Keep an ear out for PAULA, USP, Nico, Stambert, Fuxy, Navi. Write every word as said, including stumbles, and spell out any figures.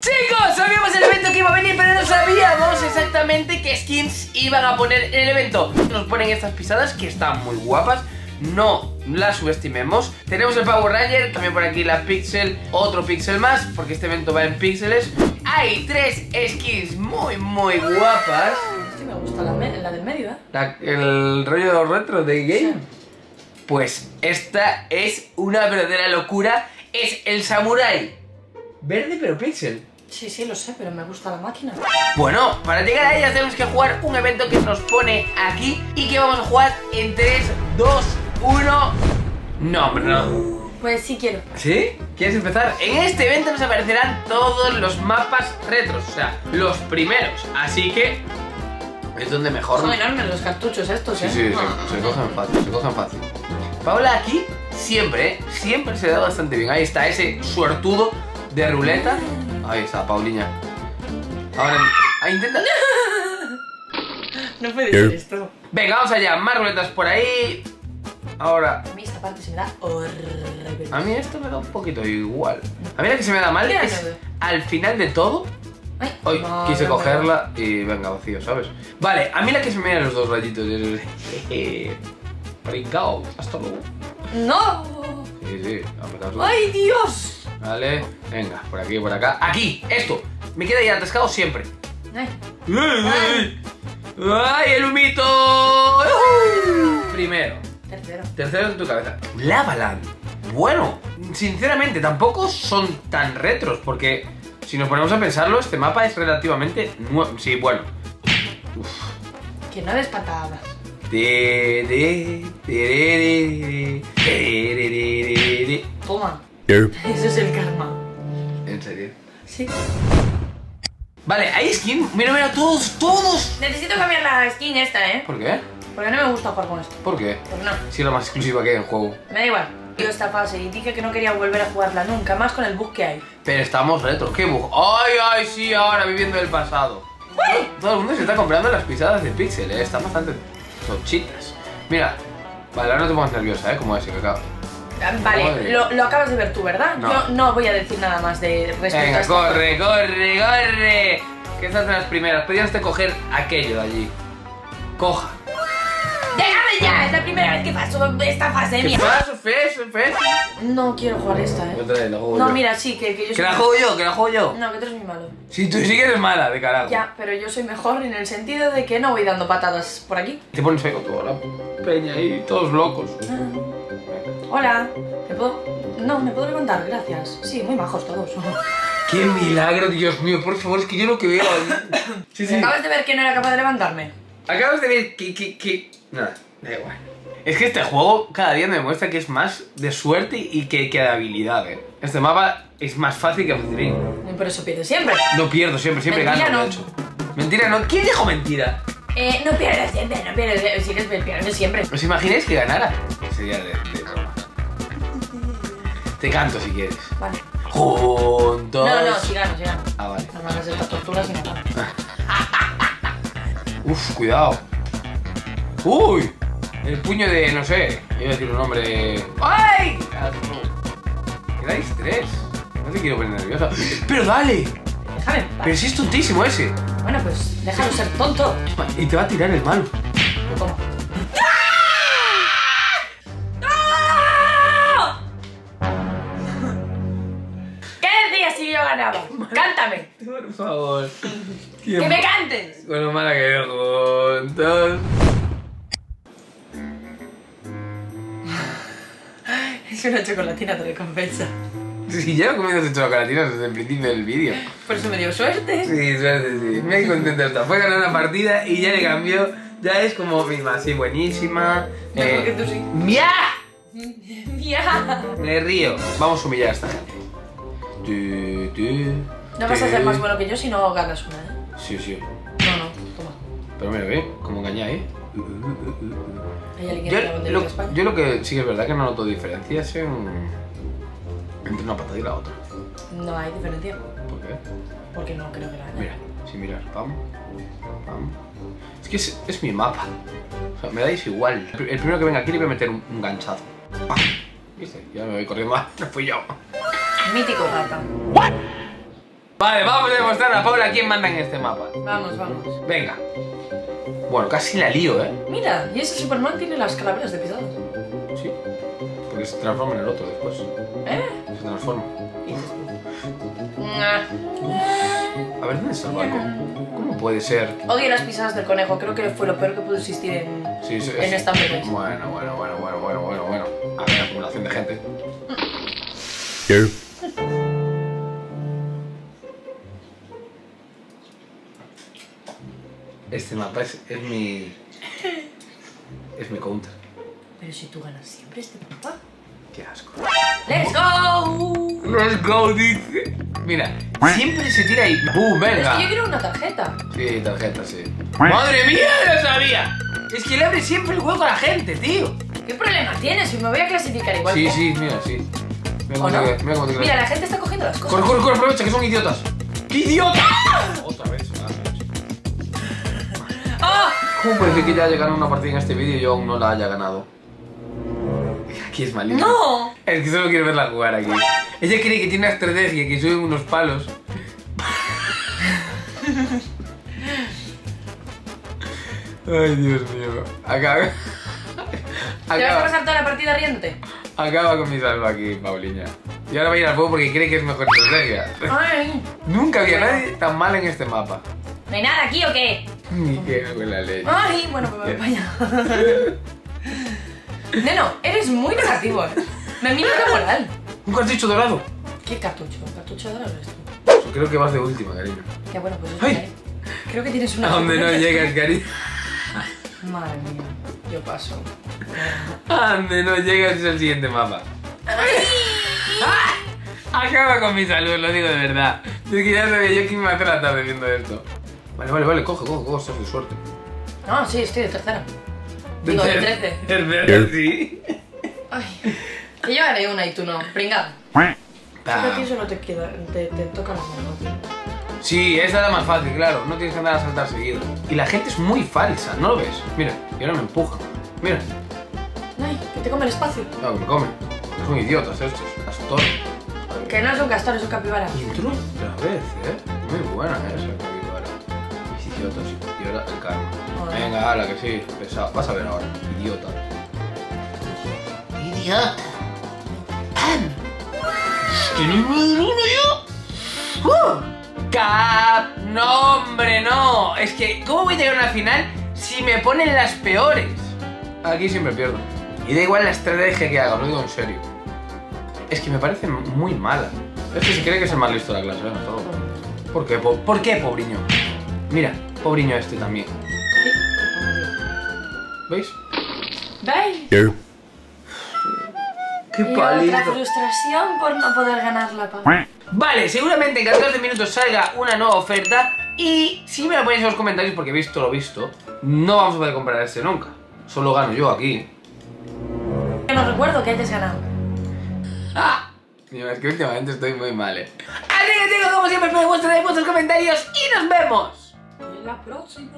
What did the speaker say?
Chicos, sabíamos el evento que iba a venir, pero no sabíamos exactamente qué skins iban a poner en el evento. Nos ponen estas pisadas que están muy guapas, no las subestimemos. Tenemos el Power Ranger, también por aquí la Pixel, otro Pixel más, porque este evento va en píxeles. Hay tres skins muy muy guapas. Sí, me gusta la, la del medio, ¿eh? La, el rollo retro de game. Sí. Pues esta es una verdadera locura, es el Samurai verde pero Pixel. Sí, sí, lo sé, pero me gusta la máquina. Bueno, para llegar a ellas tenemos que jugar un evento que nos pone aquí y que vamos a jugar en tres, dos, uno... No, pero no. Pues sí quiero. ¿Sí? ¿Quieres empezar? En este evento nos aparecerán todos los mapas retros, o sea, los primeros. Así que... es donde mejor... Son enormes los cartuchos estos, ¿eh? Sí, sí, se, se cogen fácil, se cogen fácil. Paula aquí siempre, ¿eh? Siempre se da bastante bien. Ahí está ese suertudo de ruleta. Ahí está, Pauliña. Ahora... ahí intenta... No puede ser esto. Venga, vamos allá. Más ruletas por ahí. Ahora... a mí esta parte se me da horrible. A mí esto me da un poquito igual. A mí la que se me da mal es al final de todo. Ay, hoy no, quise no, cogerla no. Y venga, vacío, ¿sabes? Vale, a mí la que se me da los dos rayitos. Pringao, hasta luego. ¡No! Sí, sí, apretadlo. ¡Ay, Dios! Vale, venga, por aquí, por acá. ¡Aquí! ¡Esto! Me queda ahí atascado siempre. ¡Ay! ¡Ay! ¡Ay, el humito! ¡Ay! Primero. Tercero. Tercero en tu cabeza. Lavaland. Bueno, sinceramente, tampoco son tan retros, porque si nos ponemos a pensarlo, este mapa es relativamente nuevo. Sí, bueno. Uf. Que no des patadas. Toma. Eso es el karma. ¿En serio? Sí. Vale, hay skin. Mira, mira, todos, todos. Necesito cambiar la skin esta, ¿eh? ¿Por qué? Porque no me gusta jugar con esto. ¿Por qué? Pues no. Si es la más exclusiva que hay en el juego. Me da igual. Yo esta fase y dije que no quería volver a jugarla nunca más con el bug que hay. Pero estamos retro. ¿Qué bug? ¡Ay, ay, sí! Ahora viviendo el pasado. ¡Uy! Todo el mundo se está comprando las pisadas de Pixel, ¿eh? Están bastante tochitas. Mira. Vale, ahora no te pongas nerviosa, ¿eh? Como ese que acaba. Vale, lo, lo acabas de ver tú, ¿verdad? No. Yo no voy a decir nada más de respecto. Venga, a esto. corre, corre, corre. Que estas son las primeras. Pedías de coger aquello de allí. Coja. ¡Déjame ya! Es la primera vez que paso esta fase mía. Paso, feso, feso. No quiero jugar esta, ¿eh? Otra la juego no, yo. mira, sí, que, que yo soy... Que la juego yo, que la juego yo. No, que tú eres muy malo. Sí, tú sí que eres mala, de carajo. Ya, pero yo soy mejor en el sentido de que no voy dando patadas por aquí. Te pones ahí con toda la peña ahí, todos locos. Ah. Hola, ¿me puedo...? No, me puedo levantar, gracias. Sí, muy majos todos. ¡Qué milagro, Dios mío! Por favor, es que yo lo que veo... Sí, sí. Acabas de ver que no era capaz de levantarme. Acabas de ver que... que, que... Nada, da igual. Es que este juego cada día me demuestra que es más de suerte y que, que de habilidad, ¿eh? Este mapa es más fácil que fácil. Pero eso pierdo siempre. No pierdo siempre, siempre mentira gano. Mentira no. Mentira no. ¿Quién dijo mentira? Eh, no pierdes siempre, no pierdes... Si eres pierdo siempre. ¿Os imagináis que ganara? Sería de... de... Te canto si quieres. Vale. Juntos. No, no, si gano, si gano. Ah, vale. No me hagas estas torturas y me gano. Uf, cuidado. Uy, el puño de, no sé, iba a decir un nombre... ¡Ay! Quedáis tres. No te quiero poner nerviosa. ¡Pero dale! Déjame. Vale. Pero si es tontísimo ese. Bueno, pues déjalo ser tonto. Y te va a tirar el malo. ¿Cómo? ¡Cántame! Por favor. ¿Tiempo? ¡Que me cantes! Bueno, mala que veo juntos. Es una chocolatina de recompensa. Sí, llevo comiendo chocolatinas desde el principio del vídeo. Por eso me dio suerte. Sí, suerte, sí. Me contenta hasta. Fue ganar una partida y ya le cambió. Ya es como misma, así buenísima. Mejor eh, que tú sí. ¡Mia! ¡Mia! Me río. Vamos a humillar a esta gente. Du, du, no vas du. a ser más bueno que yo si no ganas una, ¿eh? Sí, sí. No, no, toma. Pero mira, ¿eh? Como engañáis, ¿eh? Uh, uh, uh, uh. Yo, lo, yo lo que sí que es verdad que no noto diferencias en... entre una patada y la otra. No hay diferencia. ¿Por qué? Porque no creo que la haya. Mira, si miras, pam, pam. Es que es, es mi mapa. O sea, me dais igual. El primero que venga aquí le voy a meter un, un ganchazo. ¡Pam! ¿Viste? Ya me voy corriendo más. No fui yo. Mítico rata. ¿What? Vale, vamos a demostrar a Paula quién manda en este mapa. Vamos, vamos. Venga. Bueno, casi la lío, ¿eh? Mira, y ese Superman tiene las calaveras de pisadas. Sí, porque se transforma en el otro después. ¿Eh? Se transforma. A ver, ¿dónde está el barco? ¿Cómo puede ser? Odio las pisadas del conejo, creo que fue lo peor que pudo existir en, sí, es, en esta película. Bueno, bueno, bueno, bueno, bueno, bueno, bueno. A ver, acumulación de gente. ¿Qué? Este mapa es, es mi... es mi counter. Pero si tú ganas siempre este mapa. Qué asco. ¡Let's go! ¡Let's go, dice! Mira, siempre se tira ahí. ¡Bum, venga! Pero es que yo quiero una tarjeta. Sí, tarjeta, sí. ¡Madre mía, lo sabía! Es que le abre siempre el hueco a la gente, tío. ¿Qué problema tienes? Me voy a clasificar igual. Sí, que... sí, mira, sí. Mira, cómo no? te, mira, cómo te mira, la gente está cogiendo las cosas. Corre, corre, corre, aprovecha, que son idiotas. ¡Qué idiotas! Otra vez. ¿Cómo puede que quiera ganar una partida en este vídeo y yo aún no la haya ganado? Aquí es malísimo. ¡No! Es que solo quiere verla jugar aquí. Ella cree que tiene una estrategia, que suben unos palos. Ay, Dios mío. Acaba... Acaba... ¿Te vas a pasar toda la partida riente? Acaba con mi salva aquí, Pauliña. Y ahora va a ir al juego porque cree que es mejor estrategia. Ay. Nunca había bueno. nadie tan mal en este mapa. ¿No hay nada aquí o qué? Ni que con la ley. Ay, bueno, pues me voy para allá. Neno, eres muy negativo. Me miras la moral. ¿Un cartucho dorado? ¿Qué cartucho? ¿Un cartucho dorado eres tú? Creo que vas de última, cariño. Ya, bueno, pues ¡ay! Cae. Creo que tienes una... ¿A dónde no llegas, cariño? Madre mía, yo paso. ¿A dónde no llegas es el siguiente mapa? ¡Ah! Acaba con mi salud, lo digo de verdad. Es que ya sabía yo que me iba a hacer la tarde viendo esto. Vale, vale, vale, coge, coge, coge, estás de suerte. No, sí, estoy de tercera. Digo, de trece. ¿Tercera? Sí. Ay, que yo haré una y tú no, pringado. Pero aquí solo te queda, te, te toca la mano. Sí, esta es la más fácil, claro, no tienes que andar a saltar seguido. Y la gente es muy falsa, ¿no lo ves? Mira, y ahora me empuja, mira. Ay, que te come el espacio. No, que me come. Son idiotas estos, castores. Que no es un castor, es un capibara. Y entró otra vez, ¿eh? Muy buena esa. Idiotas, y ahora el karma. Hola. Venga, ala, que sí, pesado. Vas a ver ahora, idiota. Idiota. ¿Qué número uno yo? ¡Oh! ¡Cap! No, hombre, no. Es que, ¿cómo voy a llegar a una final si me ponen las peores? Aquí siempre pierdo. Y da igual la estrategia que haga, lo digo en serio. Es que me parece muy mala. Es que se cree que es el más listo de la clase, ¿eh? No, ¿por qué? ¿Por, ¿por qué, pobriño? Mira, pobreño este también. Sí. ¿Veis? ¿Veis? ¿Qué? ¡Qué paliza! La frustración por no poder ganar la paga. Vale, seguramente en catorce minutos salga una nueva oferta. Y si me lo ponéis en los comentarios, porque visto lo visto, no vamos a poder comprar este nunca. Solo gano yo aquí. Que no recuerdo que hayas ganado. ¡Ah! Es que últimamente estoy muy mal, eh. Así que tengo como siempre, me gusta, like, vuestros comentarios y nos vemos. La próxima.